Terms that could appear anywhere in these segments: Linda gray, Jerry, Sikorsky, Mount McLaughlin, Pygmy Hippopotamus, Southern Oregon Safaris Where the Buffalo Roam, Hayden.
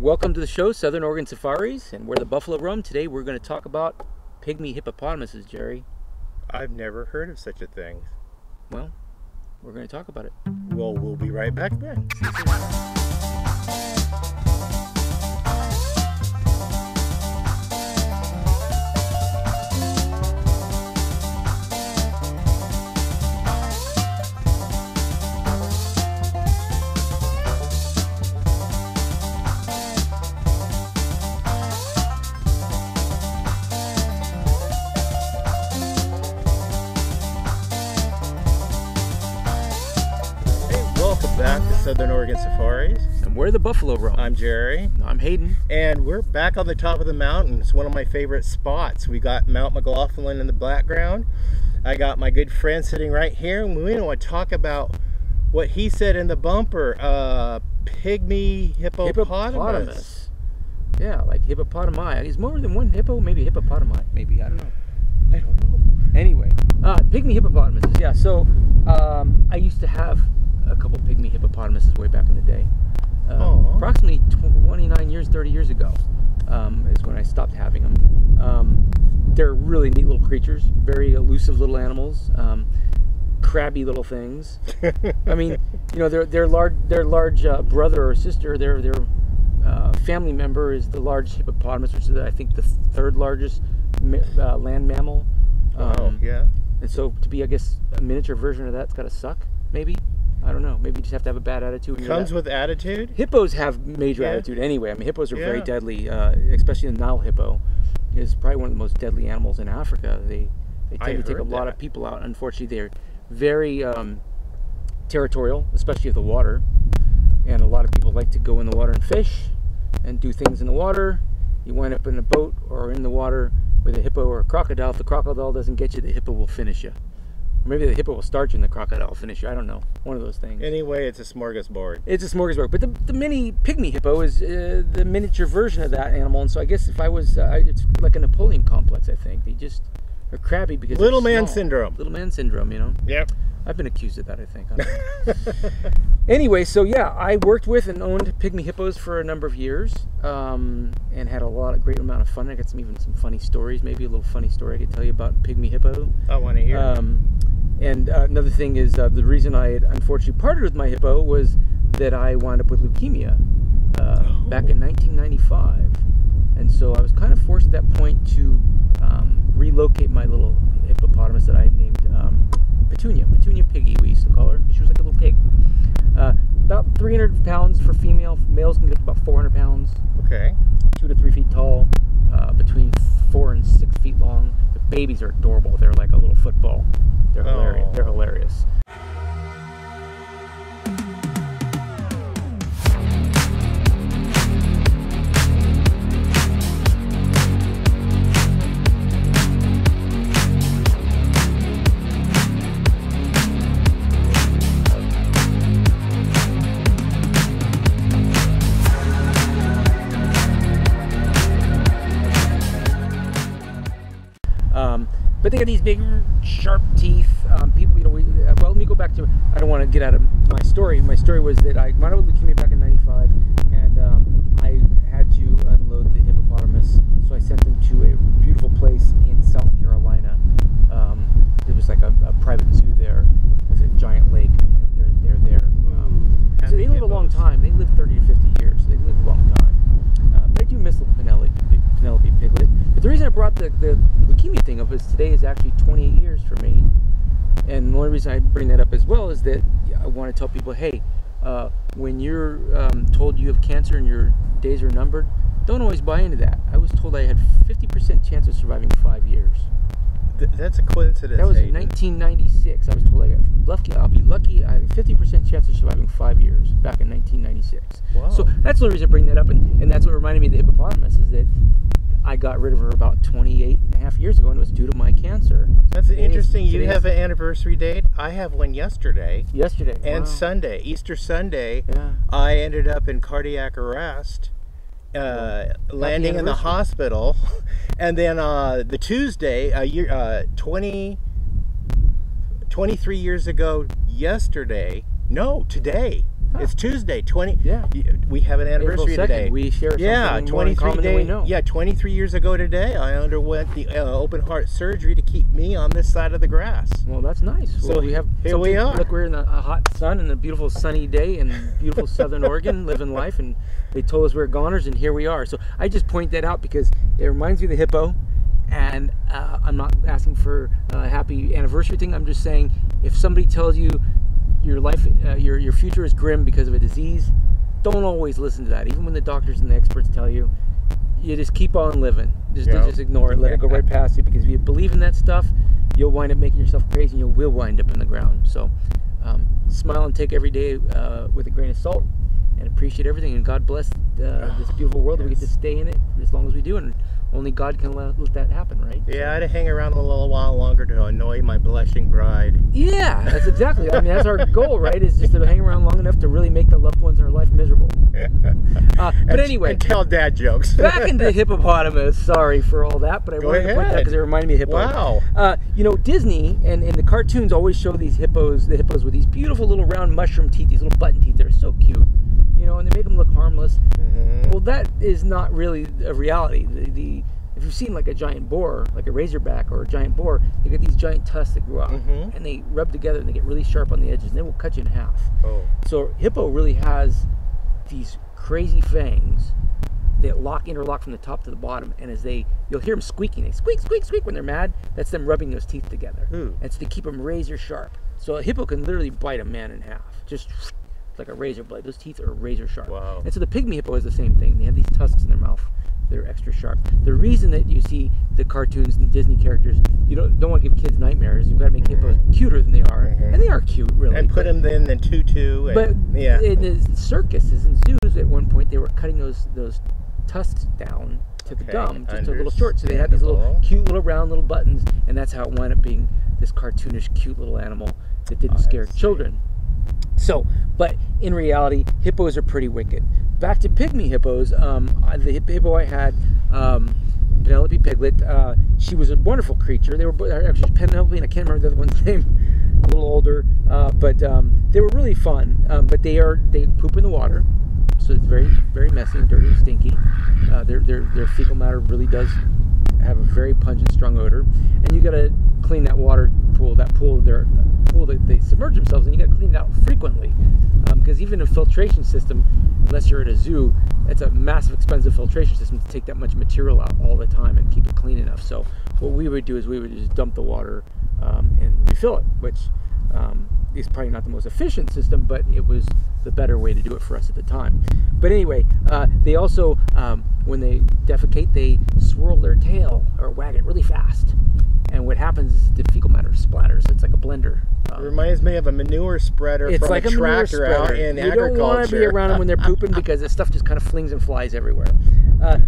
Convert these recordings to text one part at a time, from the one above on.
Welcome to the show, Southern Oregon Safaris and Where the Buffalo Roam. Today we're going to talk about pygmy hippopotamuses, Jerry. I've never heard of such a thing. Well, we're going to talk about it. Well, we'll be right back then. Back to Southern Oregon Safaris. And we're the Buffalo Roam. I'm Jerry. I'm Hayden. And we're back on the top of the mountain. It's one of my favorite spots. We got Mount McLaughlin in the background. I got my good friend sitting right here, and we want to talk about what he said in the bumper, pygmy hippopotamus. Yeah, like hippopotami. There's more than one hippo, maybe hippopotami. Maybe, I don't know. I don't know. Anyway, pygmy hippopotamuses. Yeah, so I used to have a couple pygmy hippopotamuses way back in the day. Approximately 30 years ago is when I stopped having them. They're really neat little creatures, very elusive little animals, crabby little things. I mean, you know, their large brother or sister, their family member is the large hippopotamus, which is I think the third largest land mammal. Yeah. And so to be, I guess, a miniature version of that's got to suck, maybe. I don't know. Maybe you just have to have a bad attitude. It comes with attitude? Hippos have major attitude anyway. I mean, hippos are very deadly, especially the Nile hippo is probably one of the most deadly animals in Africa. They tend to take a lot of people out. Unfortunately, they're very territorial, especially of the water. And a lot of people like to go in the water and fish and do things in the water. You wind up in a boat or in the water with a hippo or a crocodile. If the crocodile doesn't get you, the hippo will finish you. Maybe the hippo will start you and the crocodile will finish you. I don't know. One of those things. Anyway, it's a smorgasbord. It's a smorgasbord. But the mini pygmy hippo is the miniature version of that animal. And so I guess if I was, it's like a Napoleon complex, I think. They just are crabby because little man syndrome. Little man syndrome, you know? Yeah. I've been accused of that, I think. Anyway, so yeah, I worked with and owned pygmy hippos for a number of years and had a great amount of fun. I got even some funny stories, maybe a little funny story I could tell you about pygmy hippo. I want to hear. And another thing is the reason I had unfortunately parted with my hippo was that I wound up with leukemia back in 1995. And so I was kind of forced at that point to relocate my little hippopotamus that I named Petunia Piggy, we used to call her. She was like a little pig. About 300 pounds for female. Males can get about 400 pounds. Okay. 2 to 3 feet tall, between 4 and 6 feet long. The babies are adorable. They're like a little football. They're hilarious. They're hilarious. But they got these big, sharp teeth. People, you know, let me go back to, I don't want to get out of my story. My story was that I wound up with leukemia back in 95, and I had to unload the hippopotamus, so I sent them to a beautiful place in South Carolina. It was like a private zoo there with a giant lake. They're there. Ooh, so they live a long time. They live 30 to 50 years. They live a long time. But I do miss Penelope Piglet. But the reason I brought the leukemia thing up is today is actually 28 years for me. And the only reason I bring that up as well is that I want to tell people, hey, when you're told you have cancer and your days are numbered, don't always buy into that. I was told I had 50% chance of surviving 5 years. That's a coincidence. That was in 1996. I was told I'll be lucky. I have a 50% chance of surviving 5 years back in 1996. Wow. So that's the reason I bring that up, and that's what reminded me of the hippopotamus is that I got rid of her about 28 and a half years ago, and it was due to my cancer. That's interesting. You have an anniversary date. I have one yesterday. Yesterday. And wow. Sunday, Easter Sunday, yeah. I ended up in cardiac arrest. Landing in the hospital, and then the Tuesday, 23 years ago yesterday, no, today, Huh. It's Tuesday, 20. Yeah. We have an anniversary today. We share something more in common than we know. Yeah, 23 years ago today, I underwent the open heart surgery to keep me on this side of the grass. Well, that's nice. So well, we have here we are. Look, we're in a hot sun and a beautiful sunny day in beautiful Southern Oregon, living life, and they told us we're goners, and here we are. So I just point that out because it reminds me of the hippo. And I'm not asking for a happy anniversary thing. I'm just saying, if somebody tells you your life, your future is grim because of a disease, don't always listen to that. Even when the doctors and the experts tell you, you just keep on living. Just ignore it. Let it go right past you. Because if you believe in that stuff, you'll wind up making yourself crazy, and you will wind up in the ground. So smile and take every day with a grain of salt, and appreciate everything. And God bless this beautiful world that we get to stay in it as long as we do. And only God can let that happen, right? Yeah, I had to hang around a little while longer to annoy my blushing bride. Yeah, that's exactly. I mean, that's our goal, right? Is just to hang around long enough to really make the loved ones in our life miserable. But anyway. And tell dad jokes. Back into hippopotamus. Sorry for all that, but I wanted to point that because it reminded me of hippos. Wow. You know, Disney and the cartoons always show these hippos, the hippos with these beautiful little round mushroom teeth, these little button teeth. They're so cute. You know, and they make them look harmless. Mm-hmm. Well, that is not really a reality. If you've seen like a giant boar, like a razorback or a giant boar, they get these giant tusks that grow out, mm-hmm. and they rub together and they get really sharp on the edges, and they will cut you in half. Oh. So hippo really has these crazy fangs that interlock from the top to the bottom, and as you'll hear them squeaking. They squeak, squeak, squeak when they're mad. That's them rubbing those teeth together. Mm. And so they keep them razor sharp. So a hippo can literally bite a man in half. Just like a razor blade. Those teeth are razor sharp. Wow. And so the pygmy hippo is the same thing. They have these tusks in their mouth. They're extra sharp. The reason that you see the cartoons and Disney characters, you don't want to give kids nightmares. You've got to make hippos cuter than they are. Mm-hmm. And they are cute, really. And put them in the tutu. In the circuses and zoos at one point, they were cutting those tusks down to the gum, just a little short. So they had these little cute little round little buttons, and that's how it wound up being this cartoonish cute little animal that didn't scare children. So, but in reality, hippos are pretty wicked. Back to pygmy hippos, the hippo I had, Penelope Piglet, she was a wonderful creature. They were actually Penelope, and I can't remember the other one's name, a little older, but they were really fun, but they poop in the water, so it's very, very messy and dirty and stinky. Their fecal matter really does have a very pungent, strong odor, and you gotta clean that water pool, that they submerge themselves in. You gotta clean it out frequently, because even a filtration system, unless you're at a zoo, it's a massive, expensive filtration system to take that much material out all the time and keep it clean enough. So what we would do is we would just dump the water and refill it, which is probably not the most efficient system, but it was the better way to do it for us at the time. But anyway, they also, when they defecate, they swirl their tail or wag it really fast. And what happens is the fecal matter splatters. It's like a blender. It reminds me of a manure spreader from like a tractor out in agriculture. You don't want to be around them when they're pooping because this stuff just kind of flings and flies everywhere.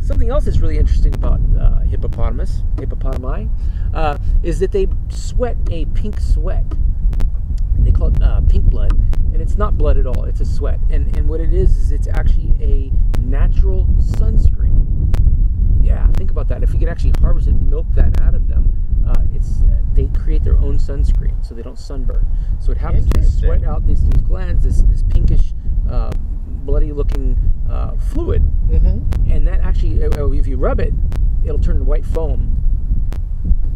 Something else that's really interesting about hippopotami, is that they sweat a pink sweat. They call it pink blood, and it's not blood at all. It's a sweat, and what it is it's actually a natural sunscreen. Yeah, think about that. If you could actually harvest and milk that out of them, they create their own sunscreen, so they don't sunburn. So what happens is they sweat out these glands, this pinkish, bloody-looking fluid, and that actually, if you rub it, it'll turn into white foam.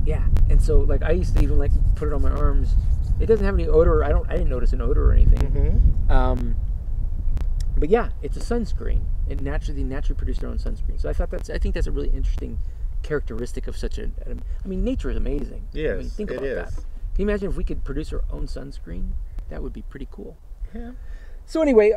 Yeah, and so like I used to even like put it on my arms. It doesn't have any odor. I didn't notice an odor or anything. But yeah, it's a sunscreen. It naturally produce their own sunscreen. So I think that's a really interesting characteristic of such a. I mean, nature is amazing. Yes, I mean, think about that. Can you imagine if we could produce our own sunscreen? That would be pretty cool. Yeah. So anyway,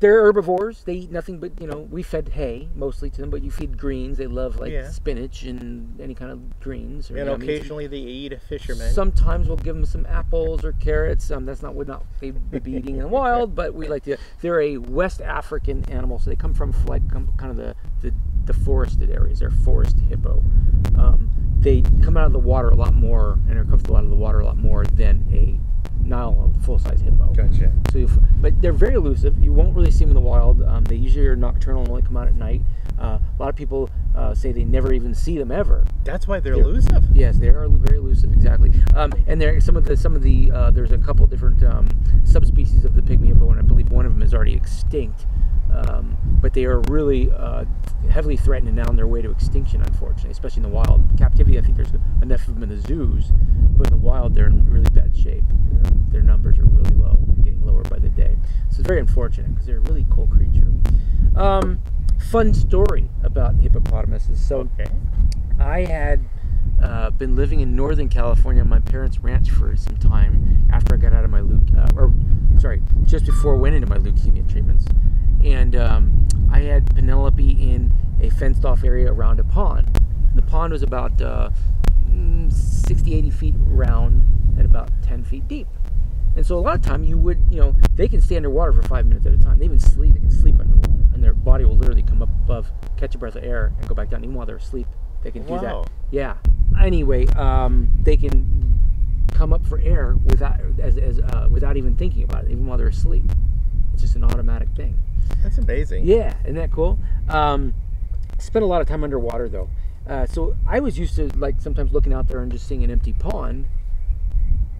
they're herbivores. They eat nothing but, you know, we fed hay mostly to them, but you feed greens. They love like spinach and any kind of greens. Or, and occasionally they eat a fisherman. Sometimes we'll give them some apples or carrots. That's not what they would be eating in the wild, but we like to. They're a West African animal, so they come from like kind of the forested areas. They're forest hippo. They come out of the water a lot more, and are comfortable out of the water a lot more than a not a full-size hippo. Gotcha. So, but they're very elusive. You won't really see them in the wild. They usually are nocturnal and only come out at night. A lot of people say they never even see them ever. That's why they're elusive. Yes, they are very elusive. Exactly. And there there's a couple different subspecies of the pygmy hippo, and I believe one of them is already extinct. But they are really heavily threatened and now on their way to extinction, unfortunately, especially in the wild. Captivity, I think there's enough of them in the zoos, but in the wild, they're in really bad shape. Their numbers are really low, getting lower by the day. So it's very unfortunate because they're a really cool creature. Fun story about hippopotamuses. So I had been living in Northern California on my parents' ranch for some time after I got out of my just before I went into my leukemia treatments. And I had Penelope in a fenced-off area around a pond. The pond was about 60, 80 feet round and about 10 feet deep. And so a lot of time they can stay underwater for 5 minutes at a time. They even sleep, they can sleep underwater. And their body will literally come up above, catch a breath of air, and go back down. Even while they're asleep, they can do that. Yeah. Anyway, they can come up for air without even thinking about it, even while they're asleep. It's just an automatic thing. That's amazing. Yeah, isn't that cool? Spent a lot of time underwater though. So I was used to sometimes looking out there and just seeing an empty pond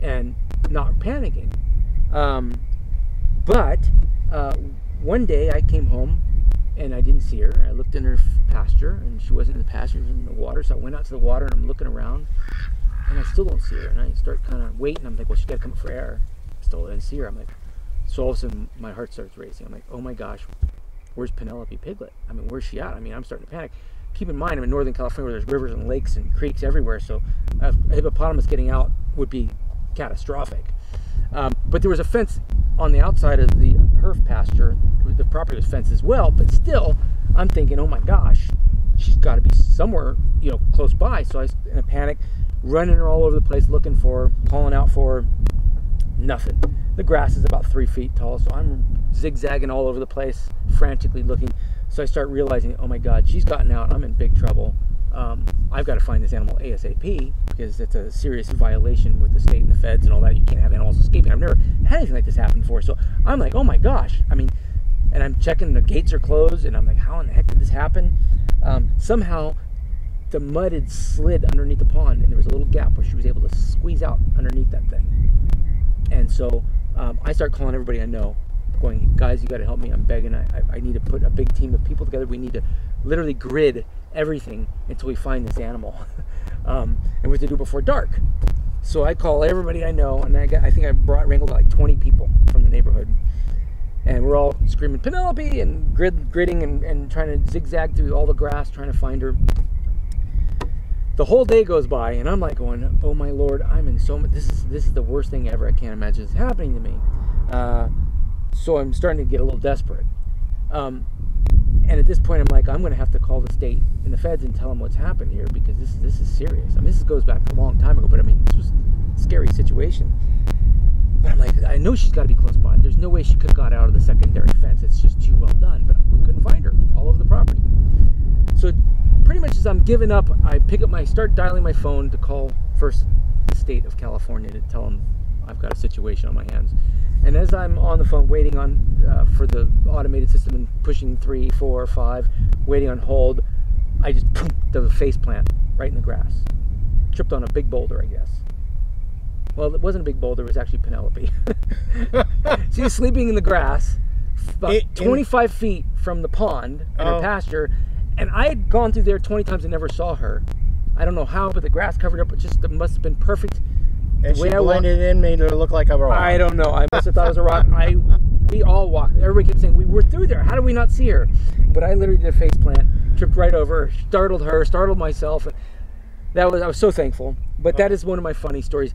and not panicking. But one day I came home and I didn't see her. I looked in her pasture and she wasn't in the pasture, she was in the water. So I went out to the water and I'm looking around and I still don't see her. And I start kind of waiting. I'm like, well, she's got to come up for air. Still didn't see her. I'm like, so all of a sudden, my heart starts racing. I'm like, oh my gosh, where's Penelope Piglet? I mean, where's she at? I mean, I'm starting to panic. Keep in mind, I'm in Northern California where there's rivers and lakes and creeks everywhere, so a hippopotamus getting out would be catastrophic. But there was a fence on the outside of the herf pasture. The property was fenced as well, but still, I'm thinking, oh my gosh, she's got to be somewhere, close by. So I was in a panic, running her all over the place, looking for her, calling out for her, nothing. The grass is about 3 feet tall, so I'm zigzagging all over the place, frantically looking. So I start realizing, oh my God, she's gotten out. I'm in big trouble. I've got to find this animal ASAP because it's a serious violation with the state and the feds and all that. You can't have animals escaping. I've never had anything like this happen before. So I'm like, oh my gosh. I mean, and I'm checking the gates are closed, and I'm like, how in the heck did this happen? Somehow the mud had slid underneath the pond, and there was a little gap where she was able to squeeze out underneath that thing. And so I start calling everybody I know, going, guys, you got to help me. I'm begging. I need to put a big team of people together. We need to literally grid everything until we find this animal. And we have to do it before dark. So I call everybody I know, and I wrangled like 20 people from the neighborhood. And we're all screaming, Penelope, and gridding and trying to zigzag through all the grass, trying to find her. The whole day goes by, and I'm like going, oh my Lord, I'm in so much, this is the worst thing ever. I can't imagine this happening to me. So I'm starting to get a little desperate. And at this point, I'm like, I'm going to have to call the state and the feds and tell them what's happened here because this is serious. I mean, this goes back a long time ago, but I mean, this was a scary situation. But I'm like, I know she's got to be close by. There's no way she could have got out of the secondary fence. It's just too well done, but we couldn't find her all over the property. So pretty much as I'm giving up, I start dialing my phone to call first the state of California to tell them I've got a situation on my hands. And as I'm on the phone waiting on for the automated system and pushing 3, 4, 5, waiting on hold, I just poof, the face plant right in the grass. Tripped on a big boulder, I guess. Well, it wasn't a big boulder, it was actually Penelope. She's sleeping in the grass about 25 feet from the pond and her pasture. And I had gone through there 20 times and never saw her. I don't know how, but the grass covered up. It just must have been perfect. The and way she blended in, made her look like a rock. I don't know. I must have thought it was a rock. We all walked. Everybody kept saying, we were through there. How did we not see her? But I literally did a face plant, tripped right over her, startled her, startled myself. I was so thankful. But that is one of my funny stories.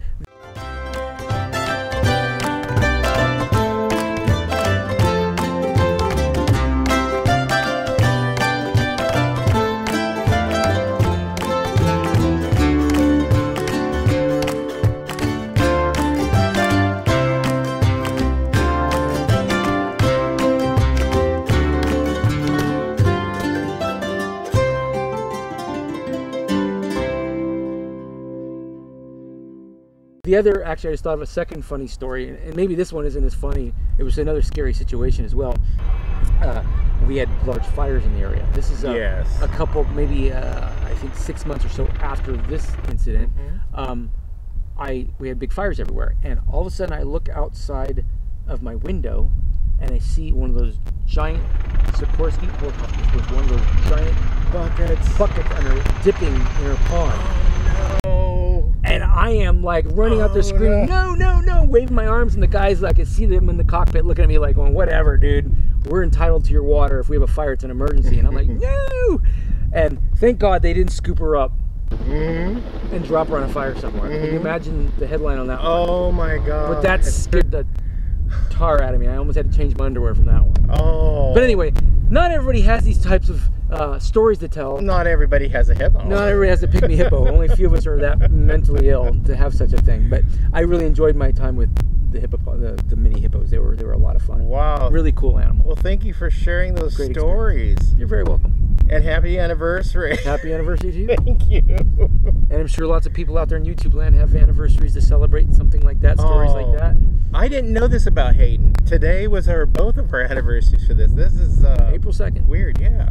The other, actually, I just thought of a second funny story, and maybe this one isn't as funny. It was another scary situation as well. We had large fires in the area. This is a couple, maybe I think 6 months or so after this incident. Mm-hmm. We had big fires everywhere, and all of a sudden I look outside of my window and I see one of those giant Sikorsky helicopters with one of those giant buckets under it, dipping in a pond. Oh, no. And I am like running out there screaming, no, waving my arms, and the guys, I could see them in the cockpit looking at me like, going, whatever, dude. We're entitled to your water. If we have a fire, it's an emergency. And I'm like, no! And thank God they didn't scoop her up and drop her on a fire somewhere. Can you imagine the headline on that one? Oh, my God. But that scared the tar out of me. I almost had to change my underwear from that one. Oh. But anyway, not everybody has these types of stories to tell. Not everybody has a hippo. Not everybody has a pygmy hippo. Only a few of us are that mentally ill to have such a thing. But I really enjoyed my time with the mini hippos. They were a lot of fun. Wow, really cool animal. Well, thank you for sharing those stories. You're very welcome. And happy anniversary. Happy anniversary to you. Thank you. And I'm sure lots of people out there in YouTube land have anniversaries to celebrate, something like that, stories like that. I didn't know this about Hayden. Today was both of our anniversaries for this. This is April 2nd. Weird, yeah.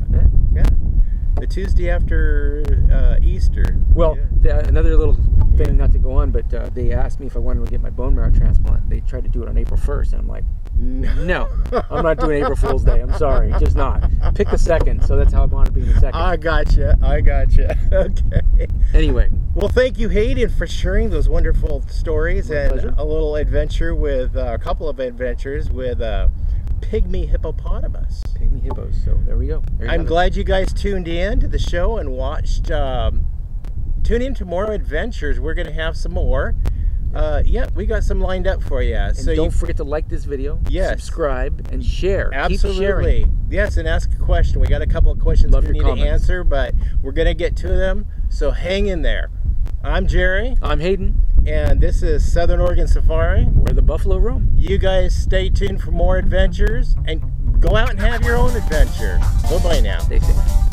The Tuesday after Easter. Well, another little thing, not to go on, but they asked me if I wanted to get my bone marrow transplant. They tried to do it on April 1st, and I'm like, no, I'm not doing April Fool's Day. I'm sorry, just not. Pick the 2nd, so that's how I'm honored being the 2nd. I gotcha. Okay. Anyway. Well, thank you, Hayden, for sharing those wonderful stories and a little adventure with, a couple of adventures with Pygmy hippopotamus. Pygmy hippos. So there we go. I'm glad you guys tuned in to the show and watched. Tune in to more adventures. We're going to have some more. We got some lined up for you. And so don't forget to like this video. Yes. Subscribe and share. Absolutely. Keep sharing. Yes, and ask a question. We got a couple of questions we need to answer, but we're going to get to them. So hang in there. I'm Jerry. I'm Hayden. And this is Southern Oregon Safari, where the buffalo roam. You guys stay tuned for more adventures, and go out and have your own adventure. Bye-bye now. Stay safe.